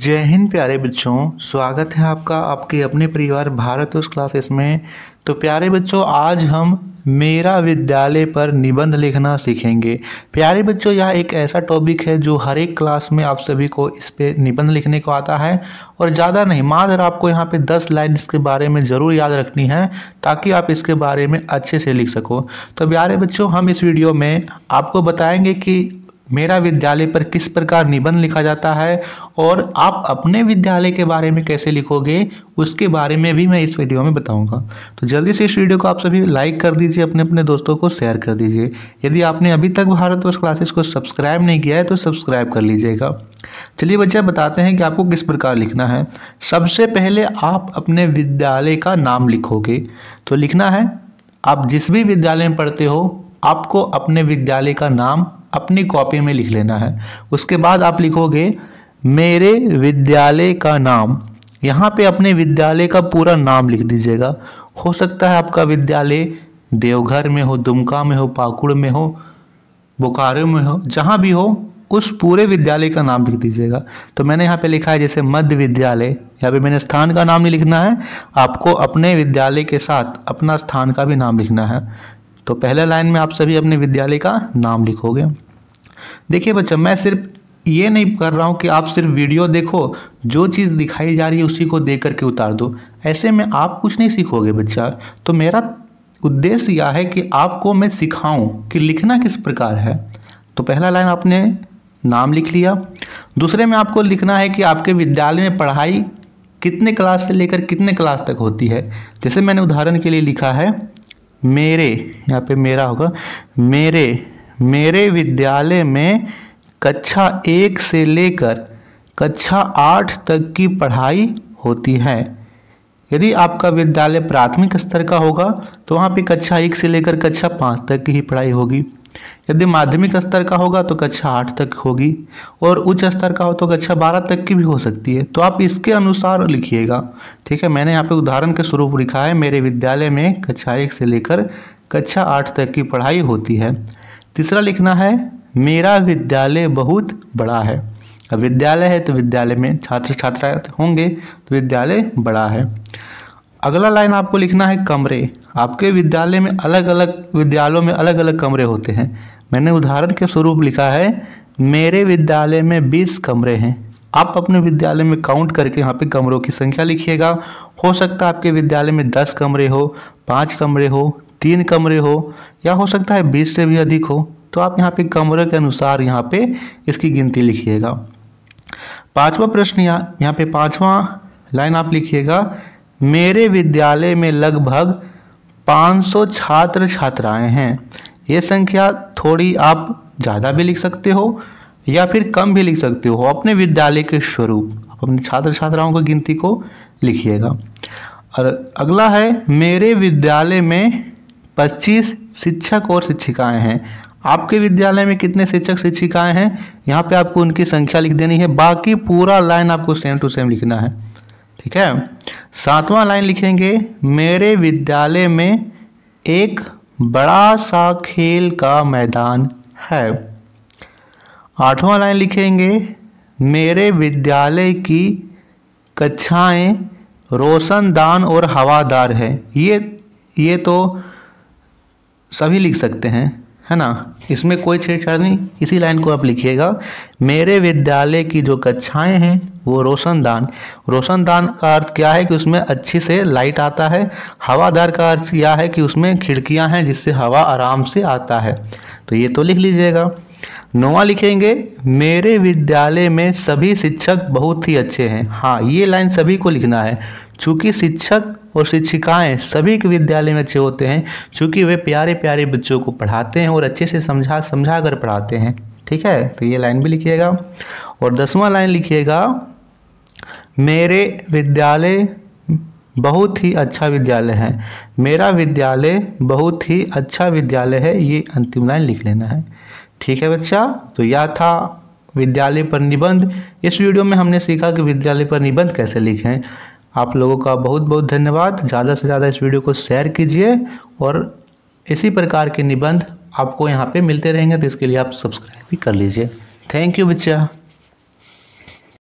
जय हिंद प्यारे बच्चों, स्वागत है आपका आपके अपने परिवार भारतवर्ष क्लासेस में। तो प्यारे बच्चों, आज हम मेरा विद्यालय पर निबंध लिखना सीखेंगे। प्यारे बच्चों, यह एक ऐसा टॉपिक है जो हर एक क्लास में आप सभी को इस पे निबंध लिखने को आता है और ज़्यादा नहीं, मात्र आपको यहाँ पे 10 लाइन इसके बारे में ज़रूर याद रखनी है ताकि आप इसके बारे में अच्छे से लिख सको। तो प्यारे बच्चों, हम इस वीडियो में आपको बताएँगे कि मेरा विद्यालय पर किस प्रकार निबंध लिखा जाता है और आप अपने विद्यालय के बारे में कैसे लिखोगे उसके बारे में भी मैं इस वीडियो में बताऊंगा। तो जल्दी से इस वीडियो को आप सभी लाइक कर दीजिए, अपने अपने दोस्तों को शेयर कर दीजिए। यदि आपने अभी तक भारतवर्ष क्लासेस को सब्सक्राइब नहीं किया है तो सब्सक्राइब कर लीजिएगा। चलिए बच्चे, बताते हैं कि आपको किस प्रकार लिखना है। सबसे पहले आप अपने विद्यालय का नाम लिखोगे। तो लिखना है, आप जिस भी विद्यालय में पढ़ते हो आपको अपने विद्यालय का नाम अपनी कॉपी में लिख लेना है। उसके बाद आप लिखोगे मेरे विद्यालय का नाम। यहाँ पे अपने विद्यालय का पूरा नाम लिख दीजिएगा। हो सकता है आपका विद्यालय देवघर में हो, दुमका में हो, पाकुड़ में हो, बोकारो में हो, जहाँ भी हो उस पूरे विद्यालय का नाम लिख दीजिएगा। तो मैंने यहाँ पे लिखा है जैसे मध्य विद्यालय, यहाँ पे मैंने स्थान का नाम नहीं लिखना है, आपको अपने विद्यालय के साथ अपना स्थान का भी नाम लिखना है। तो पहले लाइन में आप सभी अपने विद्यालय का नाम लिखोगे। देखिए बच्चा, मैं सिर्फ ये नहीं कर रहा हूँ कि आप सिर्फ वीडियो देखो, जो चीज़ दिखाई जा रही है उसी को देख करके उतार दो, ऐसे में आप कुछ नहीं सीखोगे बच्चा। तो मेरा उद्देश्य यह है कि आपको मैं सिखाऊं कि लिखना किस प्रकार है। तो पहला लाइन आपने नाम लिख लिया। दूसरे में आपको लिखना है कि आपके विद्यालय में पढ़ाई कितने क्लास से लेकर कितने क्लास तक होती है। जैसे मैंने उदाहरण के लिए लिखा है मेरे, यहाँ पे मेरा होगा, मेरे मेरे विद्यालय में कक्षा 1 से लेकर कक्षा 8 तक की पढ़ाई होती है। यदि आपका विद्यालय प्राथमिक स्तर का होगा तो वहाँ पे कक्षा 1 से लेकर कक्षा 5 तक की ही पढ़ाई होगी। यदि माध्यमिक स्तर का होगा तो कक्षा 8 तक होगी और उच्च स्तर का हो तो कक्षा 12 तक की भी हो सकती है। तो आप इसके अनुसार लिखिएगा, ठीक है। मैंने यहाँ पे उदाहरण के स्वरूप लिखा है मेरे विद्यालय में कक्षा 1 से लेकर कक्षा 8 तक की पढ़ाई होती है। तीसरा लिखना है मेरा विद्यालय बहुत बड़ा है। अब विद्यालय है तो विद्यालय में छात्र छात्राएं होंगे तो विद्यालय बड़ा है। अगला लाइन आपको लिखना है कमरे। आपके विद्यालय में अलग अलग विद्यालयों में अलग अलग कमरे होते हैं। मैंने उदाहरण के स्वरूप लिखा है मेरे विद्यालय में 20 कमरे हैं। आप अपने विद्यालय में काउंट करके यहाँ पे कमरों की संख्या लिखिएगा। हो सकता है आपके विद्यालय में 10 कमरे हो, 5 कमरे हो, 3 कमरे हो, या हो सकता है 20 से भी अधिक हो। तो आप यहाँ पे कमरे के अनुसार यहाँ पे इसकी गिनती लिखिएगा। पाँचवा प्रश्न, यहाँ पे 5वां लाइन आप लिखिएगा मेरे विद्यालय में लगभग 500 छात्र छात्राएं हैं। ये संख्या थोड़ी आप ज़्यादा भी लिख सकते हो या फिर कम भी लिख सकते हो, अपने विद्यालय के स्वरूप आप अपने छात्र छात्राओं की गिनती को लिखिएगा। और अगला है मेरे विद्यालय में 25 शिक्षक और शिक्षिकाएं हैं। आपके विद्यालय में कितने शिक्षक शिक्षिकाएं हैं यहाँ पे आपको उनकी संख्या लिख देनी है। बाकी पूरा लाइन आपको सेम टू सेम लिखना है, ठीक है। 7वां लाइन लिखेंगे मेरे विद्यालय में एक बड़ा सा खेल का मैदान है। 8वां लाइन लिखेंगे मेरे विद्यालय की कक्षाएं रोशनदान और हवादार है। ये तो सभी लिख सकते हैं, है ना, इसमें कोई छेड़छाड़ नहीं। इसी लाइन को आप लिखिएगा मेरे विद्यालय की जो कक्षाएं हैं वो रोशनदान का अर्थ क्या है कि उसमें अच्छे से लाइट आता है। हवादार का अर्थ यह है कि उसमें खिड़कियां हैं जिससे हवा आराम से आता है। तो ये तो लिख लीजिएगा। 9वां लिखेंगे मेरे विद्यालय में सभी शिक्षक बहुत ही अच्छे हैं। हाँ, ये लाइन सभी को लिखना है, चूँकि शिक्षक और शिक्षिकाएं सभी के विद्यालय में अच्छे होते हैं, चूँकि वे प्यारे प्यारे बच्चों को पढ़ाते हैं और अच्छे से समझा कर पढ़ाते हैं, ठीक है। तो ये लाइन भी लिखिएगा। और 10वां लाइन लिखिएगा मेरे विद्यालय बहुत ही अच्छा विद्यालय है। मेरा विद्यालय बहुत ही अच्छा विद्यालय है, ये अंतिम लाइन लिख लेना है, ठीक है बच्चा। तो यह था विद्यालय पर निबंध। इस वीडियो में हमने सीखा कि विद्यालय पर निबंध कैसे लिखें। आप लोगों का बहुत बहुत धन्यवाद। ज़्यादा से ज़्यादा इस वीडियो को शेयर कीजिए और इसी प्रकार के निबंध आपको यहाँ पे मिलते रहेंगे, तो इसके लिए आप सब्सक्राइब भी कर लीजिए। थैंक यू बच्चा।